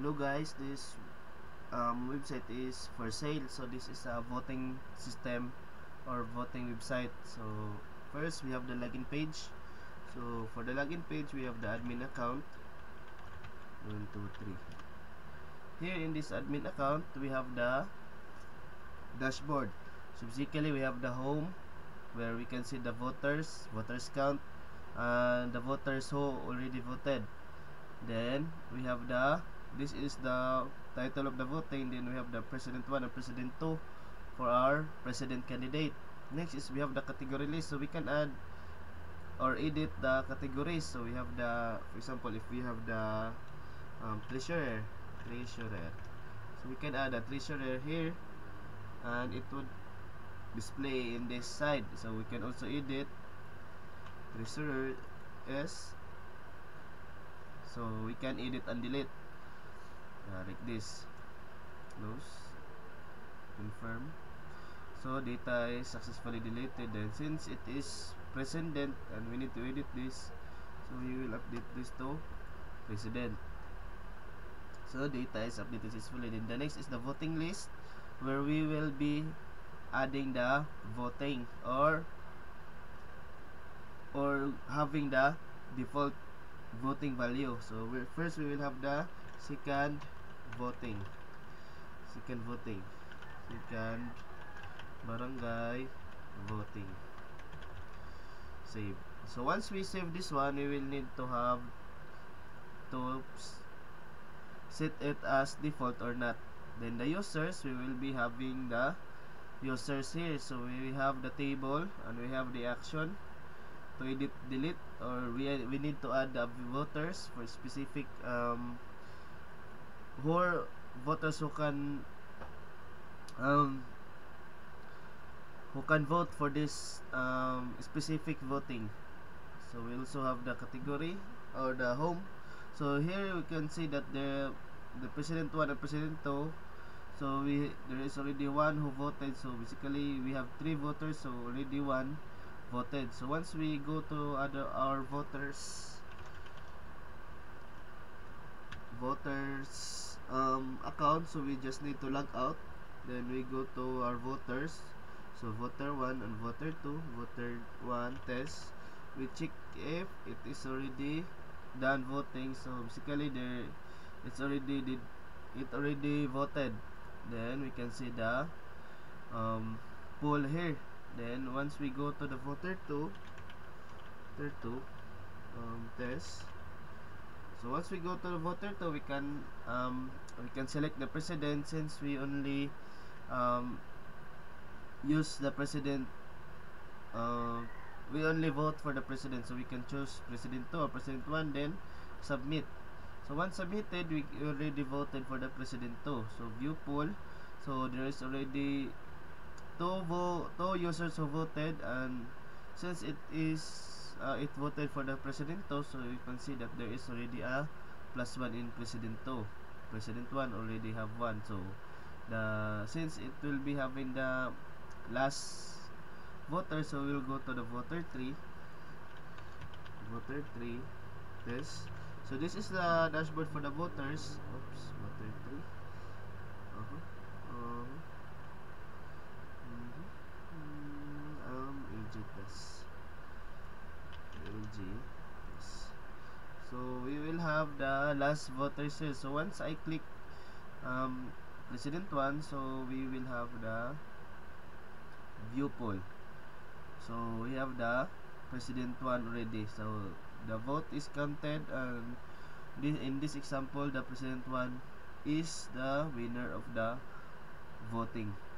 Hello guys, this website is for sale. So this is a voting system or voting website. So first we have the login page. So for the login page we have the admin account 1, 2, 3. Here in this admin account we have the dashboard. Subsequently we have the home, where we can see the voters count and the voters who already voted. Then we have the, this is the title of the voting. Then we have the president 1 and president 2 for our president candidate. Next is we have the category list, so we can add or edit the categories. So we have the, for example, if we have the treasurer, so we can add a treasurer here and it would display in this side. So we can also edit treasurer s. So we can edit and delete like this. Close, confirm. So data is successfully deleted. And since it is president and we need to edit this, so we will update this to president. So data is updated successfully. Then the next is the voting list, where we will be adding the voting or having the default voting value. So first we will have the second barangay voting. Save. So once we save this one, we will need to have to set it as default or not. Then the users, we will be having the users here. So we have the table and we have the action to edit, delete, or we need to add the voters for specific who voters who can vote for this specific voting. So we also have the category or the home. So here we can see that the president 1 and president 2. So there is already one who voted. So basically we have 3 voters. So already one voted. So once we go to our voters account, so we just need to log out. Then we go to our voters. So voter 1 and voter 2, voter 1 test. We check if it is already done voting. So basically it already voted. Then we can see the poll here. Then once we go to the voter 2 test. So once we go to the voter 2, we can select the president, since we only use the president, we only vote for the president. So we can choose president 2 or president 1, then submit. So once submitted, we already voted for the president 2. So view poll. So there is already two users who voted, and since it is it voted for the president 2, so you can see that there is already a +1 in president 2. President 1 already have 1. So since it will be having the last voter, so we'll go to the voter 3 test. So this is the dashboard for the voters. Oops, voter 3. So we will have the last voters here. So once I click president 1, so we will have the view poll. So we have the president 1 already. So the vote is counted, and in this example the president 1 is the winner of the voting.